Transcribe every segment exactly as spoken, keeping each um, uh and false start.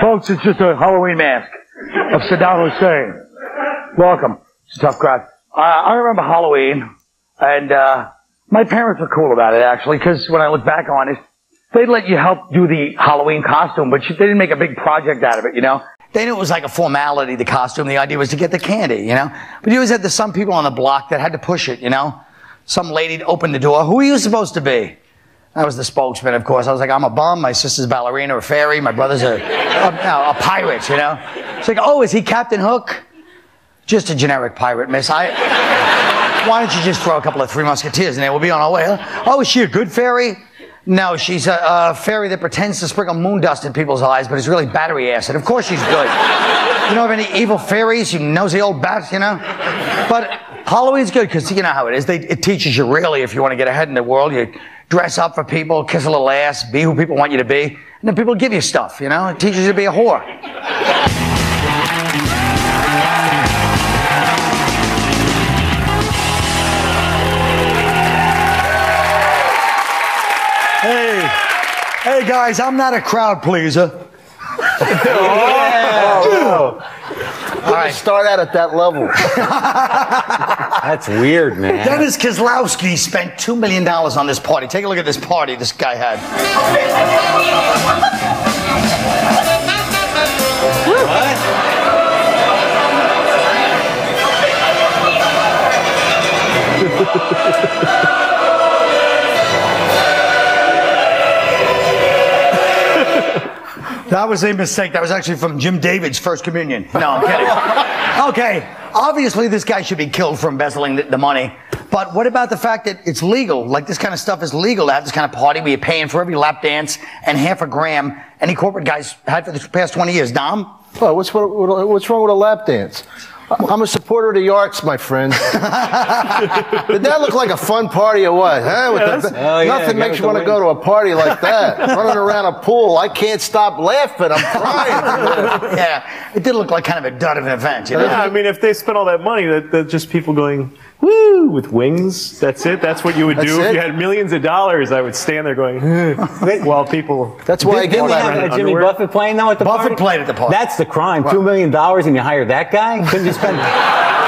Folks, it's just a Halloween mask of Saddam Hussein. Welcome. It's a tough crowd. Uh, I remember Halloween, and uh, my parents were cool about it, actually, because when I look back on it, they'd let you help do the Halloween costume, but they didn't make a big project out of it, you know? They knew it was like a formality, the costume. The idea was to get the candy, you know? But you always had the, some people on the block that had to push it, you know? Some lady opened the door. Who are you supposed to be? I was the spokesman, of course. I was like, I'm a bum. My sister's ballerina, a fairy. My brother's a, a, no, a pirate, you know? It's like, oh, is he Captain Hook? Just a generic pirate, miss. I, why don't you just throw a couple of Three Musketeers in there? We'll be on our way. Oh, is she a good fairy? No, she's a, a fairy that pretends to sprinkle moon dust in people's eyes, but it's really battery acid. Of course she's good. You don't have any evil fairies, you nosy old bats, you know? But Halloween's good, because you know how it is. They, it teaches you, really, if you want to get ahead in the world. You dress up for people, kiss a little ass, be who people want you to be, and then people give you stuff, you know? It teaches you to be a whore. Hey, hey guys, I'm not a crowd pleaser. Oh, yeah. All right. Start out at that level. That's weird, man. Dennis Kozlowski spent two million dollars on this party. Take a look at this party this guy had. What? That was a mistake. That was actually from Jim David's First Communion. No, I'm kidding. Okay, obviously this guy should be killed for embezzling the, the money, but what about the fact that it's legal? Like, this kind of stuff is legal to have this kind of party where you're paying for every lap dance and half a gram any corporate guy's had for the past twenty years. Dom? Oh, what's, what, what's wrong with a lap dance? I'm a supporter of the arts, my friend. Did that look like a fun party or what? Huh? With yes. the, oh, yeah. Nothing Get makes you want to go to a party like that. Running around a pool, I can't stop laughing. I'm crying. Yeah, it did look like kind of a dud of an event. You know? Yeah, I mean, if they spent all that money, that, that just people going, woo, with wings. That's it. That's what you would that's do it? If you had millions of dollars. I would stand there going, while people. That's why did, I get Jimmy underwear. Buffett playing though at the Buffett party? played at the party. That's the crime. What? Two million dollars and you hire that guy? Couldn't you spend?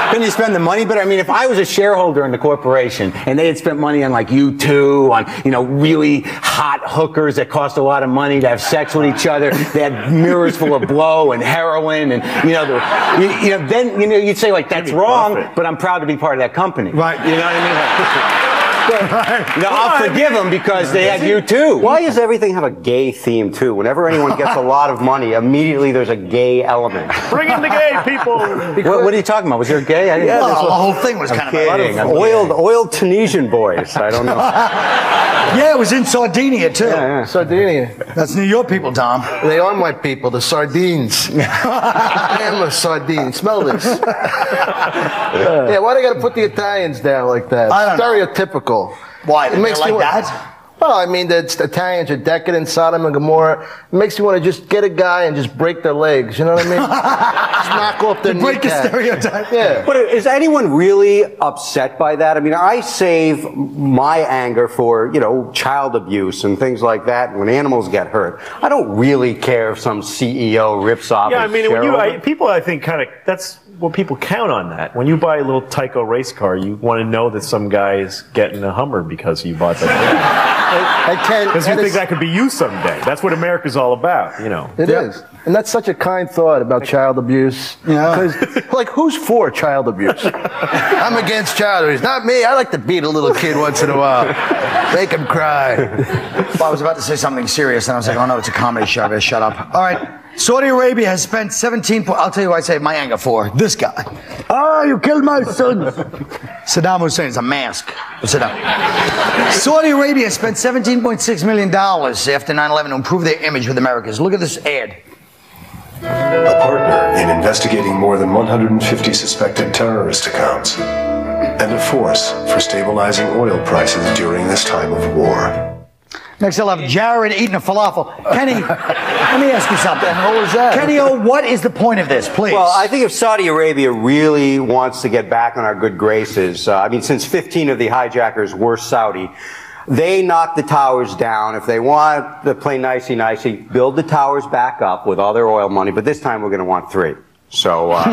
Couldn't you spend the money? But I mean, if I was a shareholder in the corporation and they had spent money on like U two, on you know really hot hookers that cost a lot of money to have sex with each other, they had mirrors full of blow and heroin, and you know, the, you, you know, then you know you'd say like that's Jimmy wrong, Buffett. But I'm proud to be part of that company. Right. You know what I mean? Right. No, I'll forgive them because they had you too. Why does everything have a gay theme too? Whenever anyone gets a lot of money, immediately there's a gay element. Bring in the gay people. What, what are you talking about? Was there a gay? I didn't yeah, know this was, the whole thing was I'm kind kidding. Of a lot of oiled, oiled Tunisian boys. I don't know. Yeah, it was in Sardinia too. Yeah, yeah. Sardinia. That's New York people, Tom. They are my people, the sardines. Endless sardines. Smell this. Yeah. Yeah, why do I got to put the Italians down like that? I don't Stereotypical. Know. Why? It makes like me that? Well, I mean, the Italians are decadent, Sodom and Gomorrah. It makes you want to just get a guy and just break their legs. You know what I mean? Just knock off their break the stereotype. Yeah. But is anyone really upset by that? I mean, I save my anger for, you know, child abuse and things like that when animals get hurt. I don't really care if some C E O rips off. Yeah, I mean, when you, I, people, I think, kind of, that's... Well, people count on that. When you buy a little Tyco race car, you want to know that some guy is getting a Hummer because you bought that. Because you think that could be you someday. That's what America's all about, you know. It yep. is. And that's such a kind thought about child abuse. Yeah. Like, who's for child abuse? I'm against child abuse. Not me. I like to beat a little kid once in a while. Make him cry. Well, I was about to say something serious, and I was like, oh, no, it's a comedy show. I better shut up. All right. Saudi Arabia has spent seventeen... Po I'll tell you what I say my anger for. This guy. Oh, you killed my son. Saddam Hussein's a mask. Saddam. Saudi Arabia spent seventeen point six million dollars after nine eleven to improve their image with Americans. Look at this ad. A partner in investigating more than one hundred fifty suspected terrorist accounts. And a force for stabilizing oil prices during this time of war. Next, I'll have Jared eating a falafel. Kenny, let me ask you something. What was that? Kenny, oh, what is the point of this, please? Well, I think if Saudi Arabia really wants to get back on our good graces, uh, I mean, since fifteen of the hijackers were Saudi, They knock the towers down. If they want to play nicey-nicey, build the towers back up with all their oil money, but this time we're going to want three. So uh,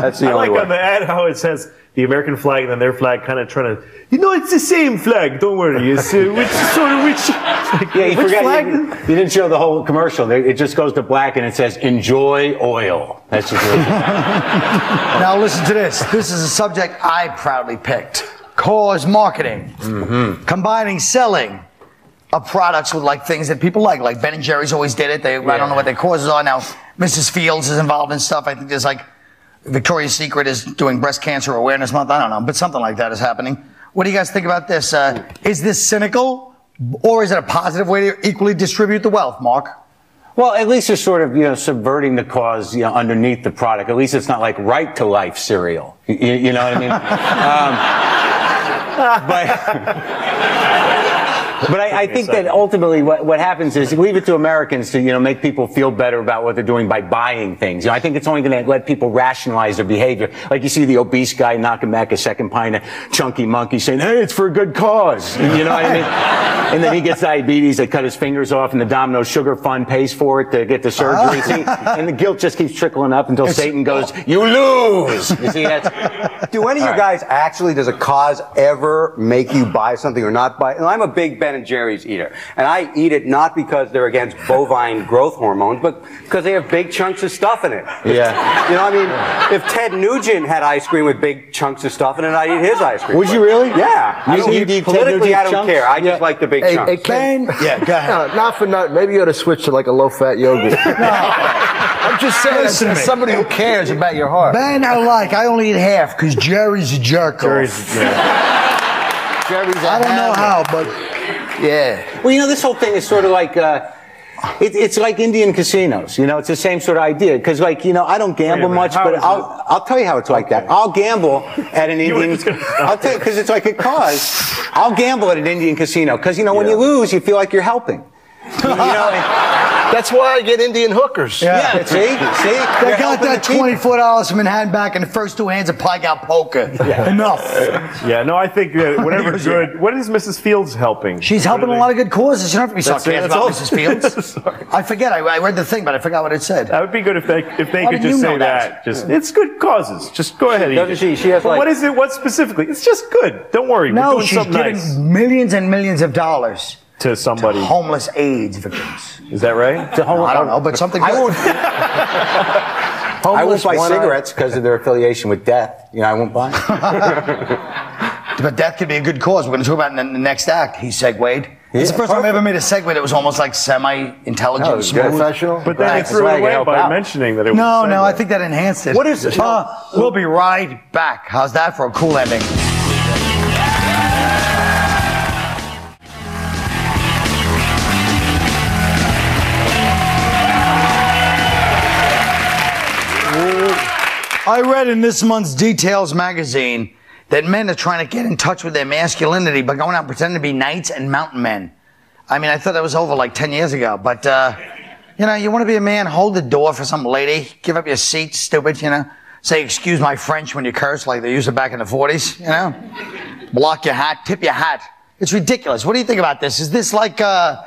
that's the I only like way. On the ad how it says the American flag and then their flag kind of trying to, you know, it's the same flag, don't worry. It's uh, which sort of which, like, yeah, you which forgot, flag? You, you didn't show the whole commercial. It just goes to black and it says, enjoy oil. That's just really Now listen to this. This is a subject I proudly picked. Cause marketing, mm-hmm. combining selling of products with like things that people like, like Ben and Jerry's always did it. They, yeah. I don't know what their causes are now. Missus Fields is involved in stuff. I think there's like Victoria's Secret is doing breast cancer awareness month. I don't know, but something like that is happening. What do you guys think about this? Uh, is this cynical, or is it a positive way to equally distribute the wealth, Mark? Well, at least they're sort of, you know, subverting the cause, you know, underneath the product. At least it's not like Right to Life cereal. You, you know what I mean? um, but but I, I think that ultimately what, what happens is leave it to Americans to, you know, make people feel better about what they're doing by buying things. You know, I think it's only going to let people rationalize their behavior. Like you see the obese guy knocking back a second pint of Chunky Monkey saying, hey, it's for a good cause. You know what I mean? And then he gets diabetes, they cut his fingers off, and the Domino's Sugar Fund pays for it to get the surgery. See? And the guilt just keeps trickling up until it's, Satan goes, you lose! You see, that's... Do any of you guys actually, does a cause ever make you buy something or not buy? And I'm a big Ben and Jerry's eater. And I eat it not because they're against bovine growth hormones, but because they have big chunks of stuff in it. Yeah. You know, I mean, yeah. If Ted Nugent had ice cream with big chunks of stuff in it, I'd eat his ice cream. Would you really? Yeah. You, I don't, you, you, politically, I don't chunks? care. I yeah. just like the big Hey, hey, Ken. Yeah, go ahead. No, not for nothing. Maybe you ought to switch to like a low-fat yogurt. No. I'm just saying, listen, as somebody who cares about your heart. Ben, I like. I only eat half because Jerry's a jerk. Jerry's a jerk. Jerry's a I don't know how, but yeah. Well, you know, this whole thing is sort of like. Uh, It, it's like Indian casinos, you know, it's the same sort of idea. Because, like, you know, I don't gamble much, but I'll, I'll tell you how it's like that. I'll gamble at an Indian, I'll tell you, because it's like a cause. I'll gamble at an Indian casino, because, you know, when yeah. you lose, you feel like you're helping. You know, that's why I get Indian hookers. Yeah, yeah see? see? They They're got that twenty-four dollars from Manhattan back in the first two hands of Pie-Gout Poker. Yeah. Enough. Yeah, no, I think that whatever good... What is Missus Fields helping? She's helping a lot of good causes. You don't have to be sarcastic about all. Missus Fields. I forget. I, I read the thing, but I forgot what it said. That would be good if they, if they could just say that. that. Just yeah. It's good causes. Just go ahead. Doesn't she? She has but like... What is it? What specifically? It's just good. Don't worry. No, she's giving nice. millions and millions of dollars. To somebody. To homeless AIDS victims. Is that right? To homeless, no, I don't know, but something. I won't, I won't buy cigarettes because of their affiliation with death. You know, I won't buy. But death could be a good cause. We're going to talk about it in the next act. He segued. Yeah, it's the first perfect. time I ever made a segue that was almost like semi-intelligent, no, smooth. Professional. But then right. it threw it away by out. mentioning that it was No, a segue. no, I think that enhanced it. What is it? Uh, we'll be right back. How's that for a cool ending? I read in this month's Details magazine that men are trying to get in touch with their masculinity by going out and pretending to be knights and mountain men. I mean, I thought that was over like ten years ago, but, uh, you know, you want to be a man, hold the door for some lady, give up your seat, stupid, you know, say, excuse my French when you curse like they used it back in the forties, you know, block your hat, tip your hat. It's ridiculous. What do you think about this? Is this like, uh,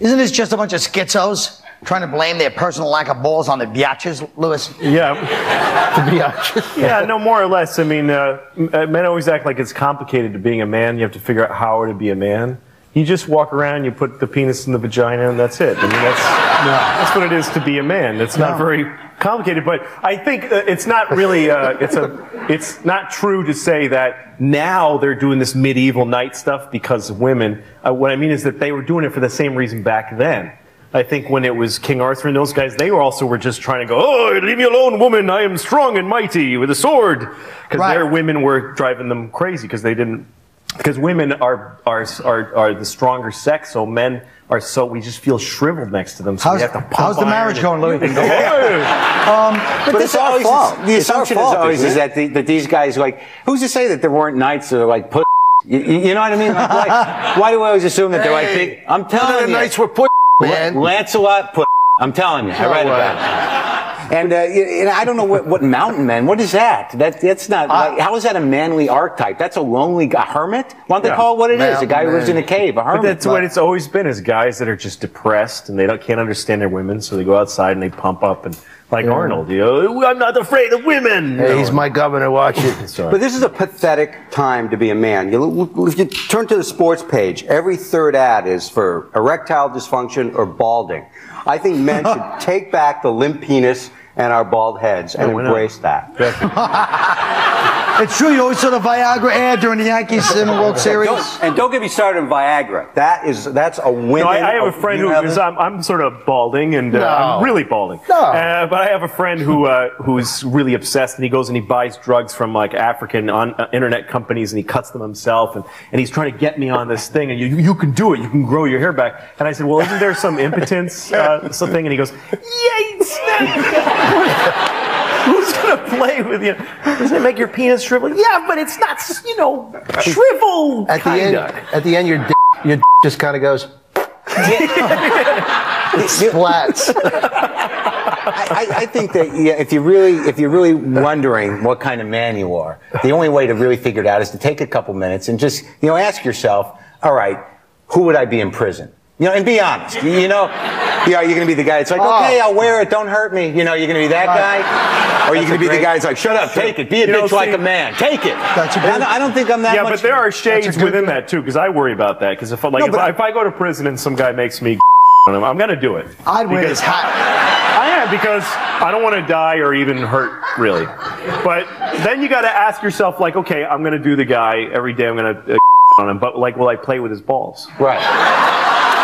isn't this just a bunch of schizos? Trying to blame their personal lack of balls on the biatches, Lewis? Yeah. The biatches. Yeah, no, more or less. I mean, uh, men always act like it's complicated to being a man. You have to figure out how to be a man. You just walk around, you put the penis in the vagina, and that's it. I mean, that's, no. that's what it is to be a man. It's no. not very complicated, but I think uh, it's not really, uh, it's, a, it's not true to say that now they're doing this medieval knight stuff because of women. Uh, what I mean is that they were doing it for the same reason back then. I think when it was King Arthur and those guys, they were also were just trying to go, oh, leave me alone, woman, I am strong and mighty with a sword. Because right. their women were driving them crazy because they didn't, because women are, are, are, are the stronger sex, so men are so, we just feel shriveled next to them. So how's, we have to pump how's the marriage going, Louis? um, but, but it's always, fault. the assumption fault, is always is that, the, that these guys, like, who's to say that there weren't knights that are like, put you, you know what I mean? Like, why, why do I always assume that they're like, hey, I'm telling you. The knights were put. Man. Lancelot put. I'm telling you, I read about it. And, uh, and I don't know what, what mountain man. What is that? That that's not. Uh, like, how is that a manly archetype? That's a lonely guy, hermit. Why don't yeah, they call it what it is? A guy man. who lives in a cave, a hermit. But that's but, what it's always been: is guys that are just depressed and they don't can't understand their women, so they go outside and they pump up and. Like yeah. Arnold, you know, I'm not afraid of women. Hey, he's my governor, watch it. Sorry. But this is a pathetic time to be a man. You, if you turn to the sports page, every third ad is for erectile dysfunction or balding. I think men should take back the limp penis and our bald heads and no, embrace not? that. It's true, you always saw the Viagra ad during the Yankees in the World Series. Don't, and don't get me started on Viagra. That is, that's a win. No, I, I have a friend who is, I'm, I'm sort of balding, and uh, no. I'm really balding. No. Uh, but I have a friend who uh, who's really obsessed, and he goes and he buys drugs from like African on, uh, internet companies, and he cuts them himself, and, and he's trying to get me on this thing, and you, you can do it, you can grow your hair back. And I said, well, isn't there some impotence uh, something? And he goes, yikes! Who's going to play with you? Doesn't it make your penis shrivel? Yeah, but it's not, you know, shrivel. At kinda. the end, at the end, your d your d just kind of goes. It splats. I, I think that yeah, if you really, if you're really wondering what kind of man you are, the only way to really figure it out is to take a couple minutes and just, you know, ask yourself, all right, who would I be in prison? You know, and be honest. You, you know, you know, you're going to be the guy that's like, oh. okay, I'll wear it, don't hurt me. You know, you're going to be that guy. Or you're going to be great. the guy that's like, shut up, take it, be a you bitch know, like see, a man, take it. That's a good, I, I don't think I'm that yeah, much. Yeah, but there are shades within that, too, because I worry about that. Because if, like, no, if, I, if I go to prison and some guy makes me on him, I'm going to do it. I'd wear his hat. I am, because I don't want to die or even hurt, really. But then you got to ask yourself, like, okay, I'm going to do the guy every day, I'm going to uh, on him, but, like, will I play with his balls? Right.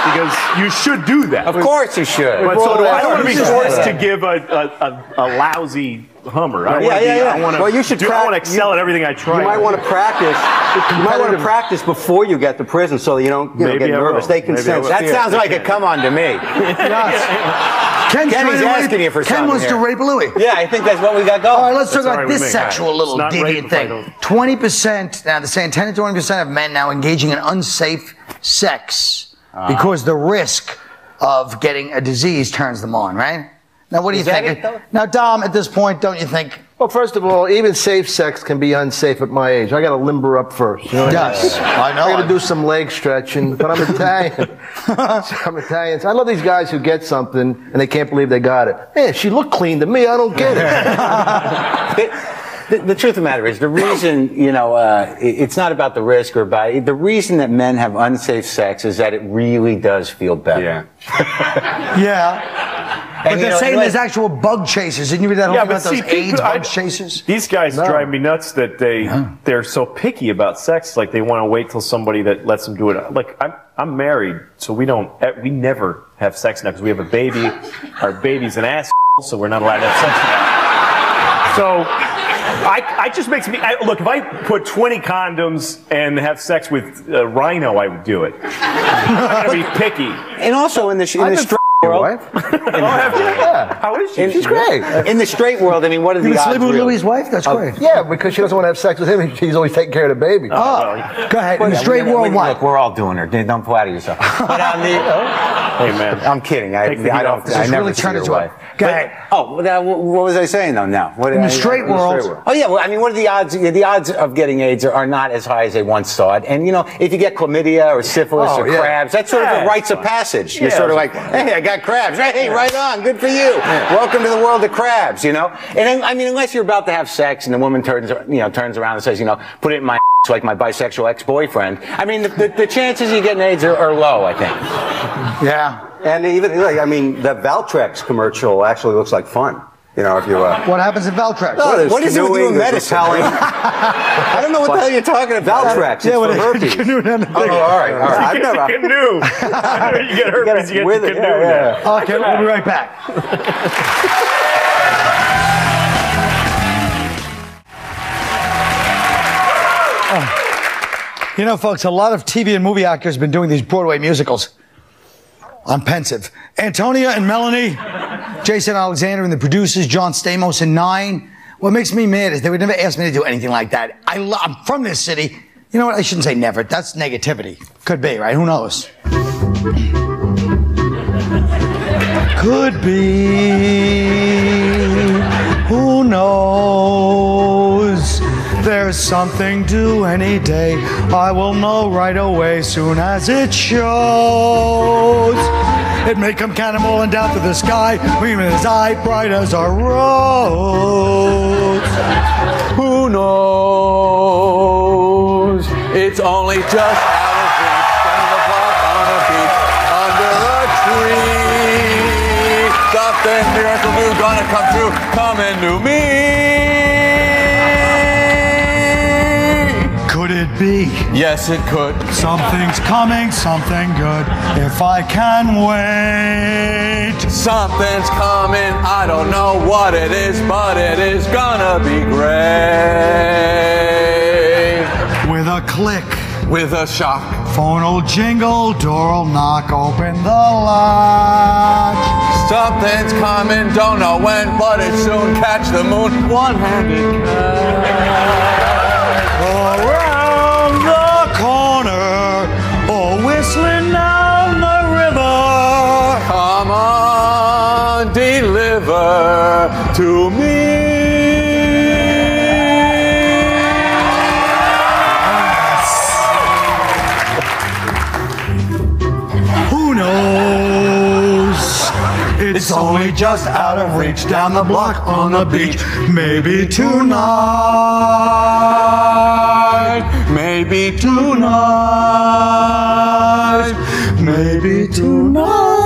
Because you should do that. Of course you should. But so do I. I don't want to be forced to give a, a, a, a lousy hummer. I don't yeah, want to yeah, be, yeah. I want to, well, you should do, I want to excel you, at everything I try. You might want to practice. You might want to practice before you get to prison so that you don't you know, get nervous. They can sense. That yeah, sounds like can. a come on to me. Yes. Ken's Kenny's asking you for Ken wants to rape Louie. Yeah, I think that's what we got going. All right, let's talk about this sexual little deviant thing. twenty percent, now they're saying ten to twenty percent of men now engaging in unsafe sex. Uh, because the risk of getting a disease turns them on, right? Now, what do you think? Now, Dom, at this point, don't you think? Well, first of all, even safe sex can be unsafe at my age. I got to limber up first. You know what yes, I, mean? I know. I got to do some leg stretching, but I'm Italian. I'm Italian. I love these guys who get something and they can't believe they got it. Man, she looked clean to me. I don't get it. The, the truth of the matter is, the reason, you know, uh, it, it's not about the risk or about it. The reason that men have unsafe sex is that it really does feel better. Yeah. yeah. And but they're know, saying there's like, actual bug chasers. Didn't you read that whole yeah, thing about see, those people, AIDS I, bug chasers? These guys no. drive me nuts that they, yeah. they're so picky about sex. Like, they want to wait till somebody that lets them do it. Like, I'm, I'm married, so we don't, we never have sex now because we have a baby. Our baby's an asshole, so we're not allowed to have sex now. So... I, I just makes me, I, look, if I put twenty condoms and have sex with uh, Rhino, I would do it. I'm going to be picky. And also in the, in the straight world. Wife. in, yeah. How is she? In, She's great. In the straight world, I mean, what are the odds? You sleep with Louis' wife? That's uh, great. Yeah, because she doesn't want to have sex with him. And she's always taking care of the baby. Oh, oh well. Go ahead. Well, in the yeah, straight we, world, we, look, we're all doing her. Don't flatter yourself. But on the, oh, hey, man. I'm kidding. I, I don't, I never really see your wife. But, oh, what was I saying though? Now, what, in the straight I, world. The straight world. Oh yeah. Well, I mean, what are the odds? The odds of getting AIDS are, are not as high as they once thought. And you know, if you get chlamydia or syphilis oh, or yeah. crabs, that's sort yeah, of a rites of passage. Yeah, You're sort of like, fun. hey, I got crabs. Hey, yeah. right on. Good for you. Yeah. Welcome to the world of crabs. You know. And I mean, unless you're about to have sex and the woman turns, you know, turns around and says, you know, put it in my ass like my bisexual ex-boyfriend. I mean, the, the, the chances you getting AIDS are, are low, I think. Yeah. And even, like, I mean, the Valtrex commercial actually looks like fun. You know, if you, uh... What happens in Valtrex? No, what is it with you in medicine? I don't know what the hell you're talking about. Valtrex, it's yeah, for herpes. Canoe oh, all right, all right. You get I've never... canoe. You get herpes, you get, you get canoe. Yeah, yeah. Okay, we'll be right back. Oh. You know, folks, a lot of T V and movie actors have been doing these Broadway musicals. I'm pensive. Antonia and Melanie, Jason Alexander and the producers, John Stamos and Nine. What makes me mad is they would never ask me to do anything like that. I lo I'm from this city. You know what? I shouldn't say never. That's negativity. Could be, right? Who knows? Could be. There's something due any day. I will know right away soon as it shows. It may come cannonballing down to the sky, gleaming his eye bright as a rose. Who knows? It's only just out of reach. Down the block, on a beach, under a tree. Something miracle new gonna come true, coming to me. Could it be? Yes, it could. Something's coming, something good, if I can wait. Something's coming, I don't know what it is, but it is gonna be great. With a click. With a shock. Phone'll jingle, door'll knock, open the lock. Something's coming, don't know when, but it soon catch the moon. One-handed catch. Whistling down the river. Come on, deliver to me. Yes. Who knows? It's, it's only just out of reach. Down the block on the beach. Maybe tonight. Maybe tonight. Maybe tonight.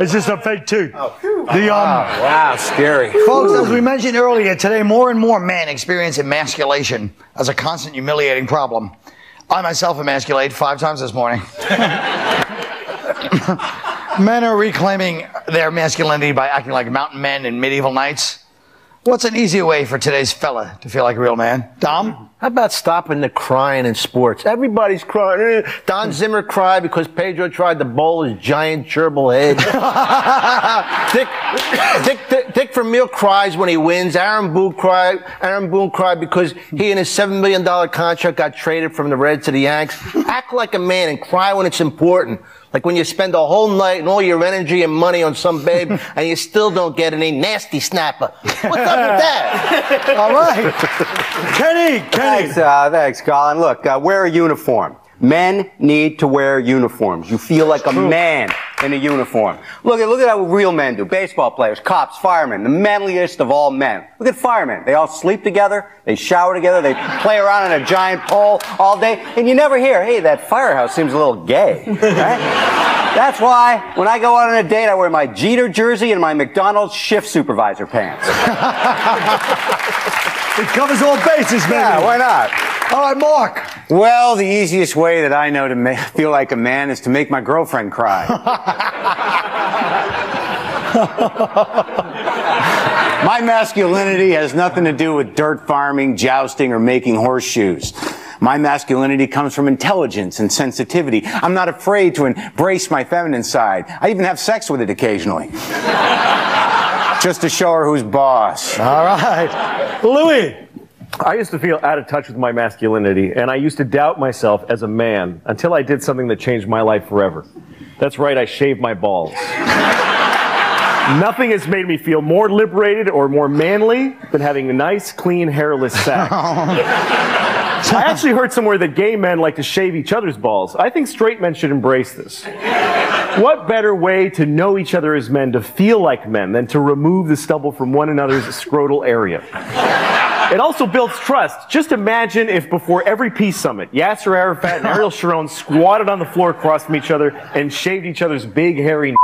It's just a fake tooth. Oh. The, um, wow, wow, scary. Folks, as we mentioned earlier today, more and more men experience emasculation as a constant humiliating problem. I myself emasculate five times this morning. Men are reclaiming their masculinity by acting like mountain men and medieval knights. What's an easier way for today's fella to feel like a real man? Dom? How about stopping the crying in sports? Everybody's crying. Don Zimmer cried because Pedro tried to bowl his giant gerbil head. Dick, Dick, Dick, Dick Vermeer cries when he wins. Aaron Boone cried. Aaron Boone cried because he and his seven million dollar contract got traded from the Reds to the Yanks. Act like a man and cry when it's important. Like when you spend a whole night and all your energy and money on some babe and you still don't get any nasty snapper. What's up with that? All right. Kenny, Kenny. Thanks, uh, thanks, Colin. Look, uh, wear a uniform. Men need to wear uniforms. You feel like a man in a uniform. Look at, look at how real men do. Baseball players, cops, firemen, the manliest of all men. Look at firemen. They all sleep together. They shower together. They play around in a giant pole all day. And you never hear, hey, that firehouse seems a little gay. Right? That's why when I go out on a date, I wear my Jeter jersey and my McDonald's shift supervisor pants. It covers all bases, man. Yeah, why not? All right, Mark. Well, the easiest way that I know to ma feel like a man is to make my girlfriend cry. My masculinity has nothing to do with dirt farming, jousting, or making horseshoes. My masculinity comes from intelligence and sensitivity. I'm not afraid to embrace my feminine side. I even have sex with it occasionally. Just to show her who's boss. All right. Louis. I used to feel out of touch with my masculinity, and I used to doubt myself as a man until I did something that changed my life forever. That's right, I shaved my balls. Nothing has made me feel more liberated or more manly than having a nice, clean, hairless sack. I actually heard somewhere that gay men like to shave each other's balls. I think straight men should embrace this. What better way to know each other as men, to feel like men, than to remove the stubble from one another's scrotal area? It also builds trust. Just imagine if before every peace summit, Yasser Arafat and Ariel Sharon squatted on the floor across from each other and shaved each other's big, hairy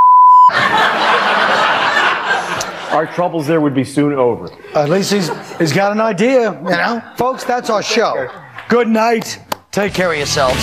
Our troubles there would be soon over. At least he's, he's got an idea, you know? Folks, that's our show. Good night. Take care of yourselves.